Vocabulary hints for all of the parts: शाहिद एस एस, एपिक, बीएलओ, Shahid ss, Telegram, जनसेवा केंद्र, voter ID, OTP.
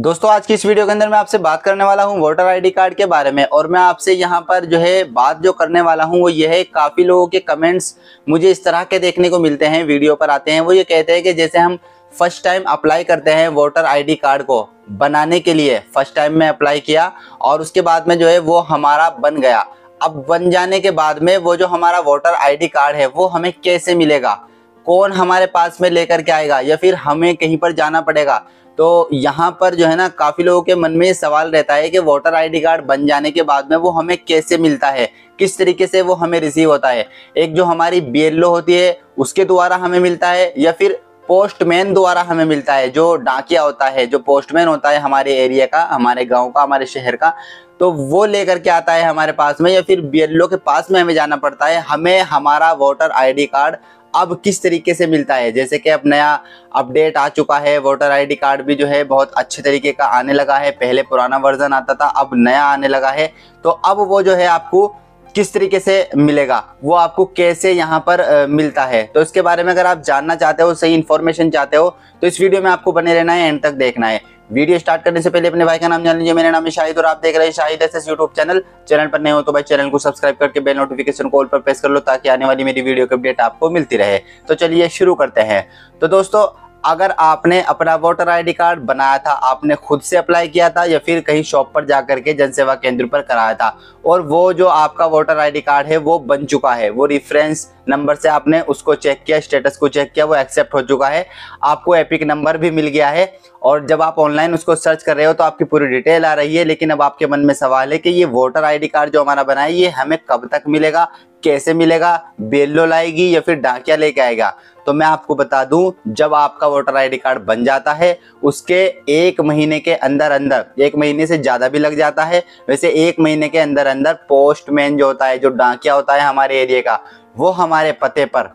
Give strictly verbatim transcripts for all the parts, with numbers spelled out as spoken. दोस्तों आज की इस वीडियो के अंदर मैं आपसे बात करने वाला हूं वोटर आईडी कार्ड के बारे में। और मैं आपसे यहां पर जो है बात जो करने वाला हूं वो ये है, काफ़ी लोगों के कमेंट्स मुझे इस तरह के देखने को मिलते हैं, वीडियो पर आते हैं। वो ये कहते हैं कि जैसे हम फर्स्ट टाइम अप्लाई करते हैं वोटर आईडी कार्ड को बनाने के लिए, फर्स्ट टाइम में अप्लाई किया और उसके बाद में जो है वो हमारा बन गया। अब बन जाने के बाद में वो जो हमारा वोटर आईडी कार्ड है वो हमें कैसे मिलेगा, कौन हमारे पास में लेकर के आएगा, या फिर हमें कहीं पर जाना पड़ेगा। तो यहाँ पर जो है ना काफ़ी लोगों के मन में ये सवाल रहता है कि वोटर आईडी कार्ड बन जाने के बाद में वो हमें कैसे मिलता है, किस तरीके से वो हमें रिसीव होता है। एक जो हमारी बीएलओ होती है उसके द्वारा हमें मिलता है, या फिर पोस्टमैन द्वारा हमें मिलता है, जो डाकिया होता है, जो पोस्टमैन होता है हमारे एरिया का, हमारे गाँव का, हमारे शहर का, तो वो लेकर के आता है हमारे पास में, या फिर बीएलओ के पास में हमें जाना पड़ता है। हमें हमारा वोटर आईडी कार्ड अब किस तरीके से मिलता है, जैसे कि अब नया अपडेट आ चुका है, वोटर आईडी कार्ड भी जो है बहुत अच्छे तरीके का आने लगा है। पहले पुराना वर्जन आता था, अब नया आने लगा है। तो अब वो जो है आपको किस तरीके से मिलेगा, वो आपको कैसे यहाँ पर आ, मिलता है, तो इसके बारे में अगर आप जानना चाहते हो, सही इन्फॉर्मेशन चाहते हो, तो इस वीडियो में आपको बने रहना है, एंड तक देखना है। वीडियो स्टार्ट करने से पहले अपने भाई का नाम जान लीजिए। मेरा नाम है शाहिद और आप देख रहे हैं शाहिद एस एस YouTube channel. Channel पर नए हो तो भाई चैनल को सब्सक्राइब करके बेल नोटिफिकेशन को ऑल पर प्रेस कर लो, ताकि आने वाली मेरी वीडियो की अपडेट आपको मिलती रहे। तो चलिए शुरू करते हैं। तो दोस्तों अगर आपने अपना वोटर आईडी कार्ड बनाया था, आपने खुद से अप्लाई किया था, या फिर कहीं शॉप पर जाकर के जनसेवा केंद्र पर कराया था, और वो जो आपका वोटर आईडी कार्ड है वो बन चुका है, वो रेफरेंस नंबर से आपने उसको चेक किया, स्टेटस को चेक किया, वो एक्सेप्ट हो चुका है, आपको एपिक नंबर भी मिल गया है, और जब आप ऑनलाइन उसको सर्च कर रहे हो तो आपकी पूरी डिटेल आ रही है। लेकिन अब आपके मन में सवाल है कि ये वोटर आईडी कार्ड जो हमारा बना है ये हमें कब तक मिलेगा, कैसे मिलेगा, बीएलओ लाएगी या फिर डाकिया लेके आएगा। तो मैं आपको बता दूं, जब आपका वोटर आईडी कार्ड बन जाता है उसके एक महीने के अंदर अंदर, एक महीने से ज़्यादा भी लग जाता है वैसे, एक महीने के अंदर अंदर पोस्टमैन जो होता है, जो डाकिया होता है हमारे एरिया का, वो हमारे पते पर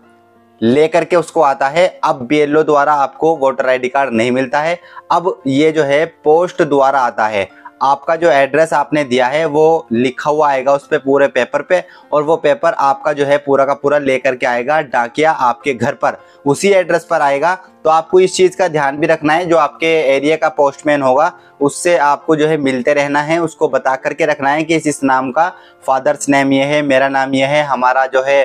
लेकर के उसको आता है। अब बीएलओ द्वारा आपको वोटर आईडी कार्ड नहीं मिलता है, अब ये जो है पोस्ट द्वारा आता है। आपका जो एड्रेस आपने दिया है वो लिखा हुआ आएगा उस पर, पूरे पेपर पे, और वो पेपर आपका जो है पूरा का पूरा लेकर के आएगा डाकिया आपके घर पर, उसी एड्रेस पर आएगा। तो आपको इस चीज़ का ध्यान भी रखना है, जो आपके एरिया का पोस्टमैन होगा उससे आपको जो है मिलते रहना है, उसको बता करके रखना है कि इस इस नाम का फादर्स नेम ये है, मेरा नाम ये है, हमारा जो है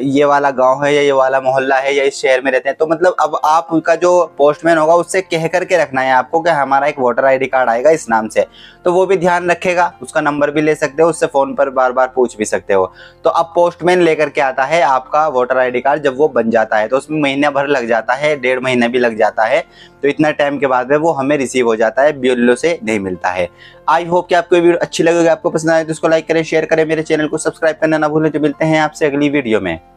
ये वाला गांव है, या ये वाला मोहल्ला है, या इस शहर में रहते हैं। तो मतलब अब आप उनका जो पोस्टमैन होगा उससे कह करके रखना है आपको कि हमारा एक वोटर आईडी कार्ड आएगा इस नाम से, तो वो भी ध्यान रखेगा। उसका नंबर भी ले सकते हो, उससे फ़ोन पर बार बार पूछ भी सकते हो। तो अब पोस्टमैन लेकर के आता है आपका वोटर आईडी कार्ड, जब वो बन जाता है तो उसमें महीना भर लग जाता है, डेढ़ महीना भी लग जाता है। तो इतना टाइम के बाद में वो हमें रिसीव हो जाता है, बीएलओ से नहीं मिलता है। आई होप कि आपको वीडियो अच्छी लगेगी, आपको पसंद आए तो उसको लाइक करें, शेयर करें, मेरे चैनल को सब्सक्राइब करना ना भूलें। तो मिलते हैं आपसे अगली वीडियो में।